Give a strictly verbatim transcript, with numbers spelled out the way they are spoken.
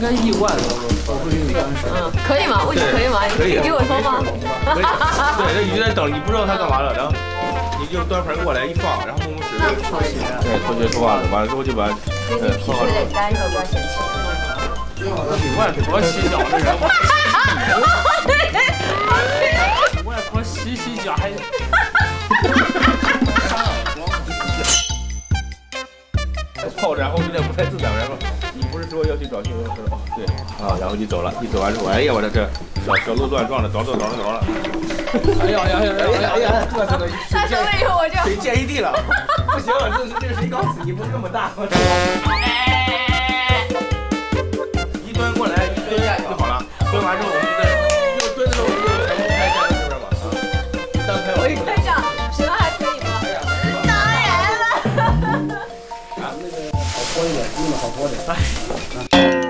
应该一万，我估计你当时。嗯，可以吗？为什么可以吗？可以，给我说吗？对，这鱼在等，你不知道它干嘛了，然后你就端盘过来一放，然后弄水脱鞋，对，脱鞋脱袜子，完了之后就把呃泡好。必须得单手过去。五万多洗脚的人，五万多洗洗脚还。 泡着，然后有点不太自在。然后你不是说要去找去游泳池吗？对，啊，然后你走了，你走完之后，哎呀，我这这小小鹿乱撞了，倒倒倒了倒了。哎呀呀呀呀呀呀！这这他说为什么我这水溅一地了？不行，这是这是谁搞死你？不是这么大吗？一蹲过来，一蹲下去就好了。蹲完之后我们再又蹲的时候我们就全部开站在这边嘛啊，单开我一开站，谁能还可以吗？当然了。 好泼一点，用的好泼一点。